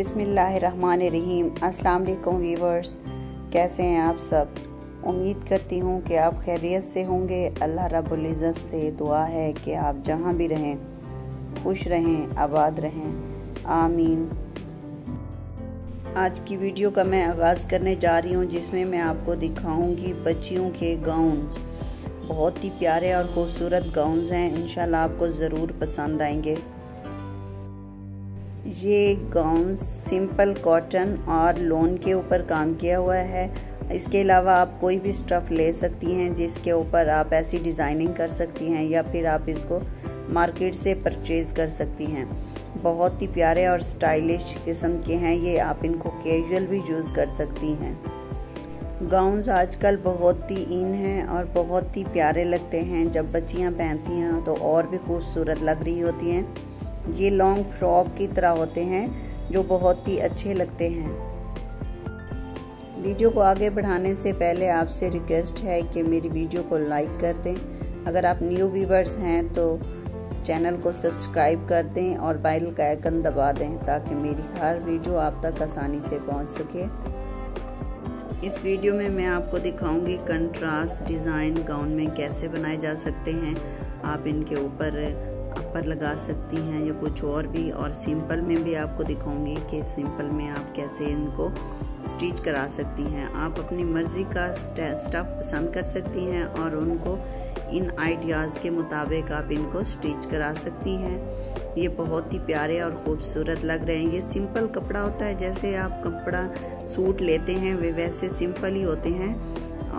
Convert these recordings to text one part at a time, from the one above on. बिस्मिल्लाहिर्रहमानिर्रहीम। अस्सलाम वालेकुम व्यूवर्स, कैसे हैं आप सब? उम्मीद करती हूँ कि आप खैरियत से होंगे। अल्लाह रब्बुल इज़्ज़त से दुआ है कि आप जहाँ भी रहें खुश रहें, आबाद रहें, आमीन। आज की वीडियो का मैं आगाज़ करने जा रही हूँ जिसमें मैं आपको दिखाऊँगी बच्चियों के गाउन्स। बहुत ही प्यारे और ख़ूबसूरत गाउन्स हैं, इंशाल्लाह आपको ज़रूर पसंद आएंगे। ये गाउन सिंपल कॉटन और लॉन के ऊपर काम किया हुआ है। इसके अलावा आप कोई भी स्टफ़ ले सकती हैं जिसके ऊपर आप ऐसी डिज़ाइनिंग कर सकती हैं, या फिर आप इसको मार्केट से परचेज़ कर सकती हैं। बहुत ही प्यारे और स्टाइलिश किस्म के हैं ये, आप इनको कैजुअल भी यूज़ कर सकती हैं। गाउन्स आजकल बहुत ही इन हैं और बहुत ही प्यारे लगते हैं। जब बच्चियाँ पहनती हैं तो और भी खूबसूरत लग रही होती हैं। ये लॉन्ग फ्रॉक की तरह होते हैं जो बहुत ही अच्छे लगते हैं। वीडियो को आगे बढ़ाने से पहले आपसे रिक्वेस्ट है कि मेरी वीडियो को लाइक कर दें। अगर आप न्यू व्यूवर्स हैं तो चैनल को सब्सक्राइब कर दें और बेल का आइकन दबा दें ताकि मेरी हर वीडियो आप तक आसानी से पहुंच सके। इस वीडियो में मैं आपको दिखाऊंगी कंट्रास्ट डिज़ाइन गाउन में कैसे बनाए जा सकते हैं। आप इनके ऊपर अपर लगा सकती हैं या कुछ और भी, और सिंपल में भी आपको दिखाऊंगी कि सिंपल में आप कैसे इनको स्टिच करा सकती हैं। आप अपनी मर्ज़ी का स्टफ़ पसंद कर सकती हैं और उनको इन आइडियाज़ के मुताबिक आप इनको स्टिच करा सकती हैं। ये बहुत ही प्यारे और ख़ूबसूरत लग रहे हैं। ये सिंपल कपड़ा होता है, जैसे आप कपड़ा सूट लेते हैं वे वैसे सिंपल ही होते हैं,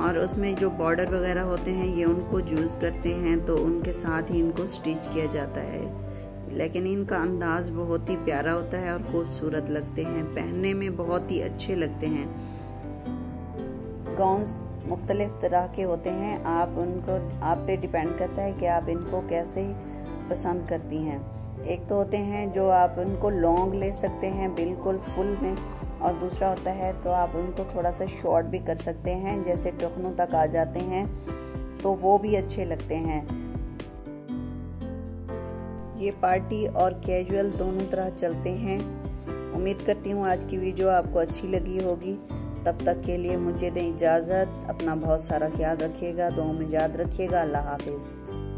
और उसमें जो बॉर्डर वगैरह होते हैं ये उनको यूज़ करते हैं तो उनके साथ ही इनको स्टिच किया जाता है। लेकिन इनका अंदाज़ बहुत ही प्यारा होता है और ख़ूबसूरत लगते हैं, पहनने में बहुत ही अच्छे लगते हैं। गाउन्स मुख्तलिफ़ तरह के होते हैं, आप उनको आप पे डिपेंड करता है कि आप इनको कैसे पसंद करती हैं। एक तो होते हैं जो आप उनको लॉन्ग ले सकते हैं बिल्कुल फुल में, और दूसरा होता है तो आप उनको थोड़ा सा शॉर्ट भी कर सकते हैं, जैसे टखनों तक आ जाते हैं तो वो भी अच्छे लगते हैं। ये पार्टी और कैजुअल दोनों तरह चलते हैं। उम्मीद करती हूँ आज की वीडियो आपको अच्छी लगी होगी। तब तक के लिए मुझे दें इजाज़त। अपना बहुत सारा ख्याल रखिएगा, दुआ में याद रखिएगा। अल्लाह हाफिज़।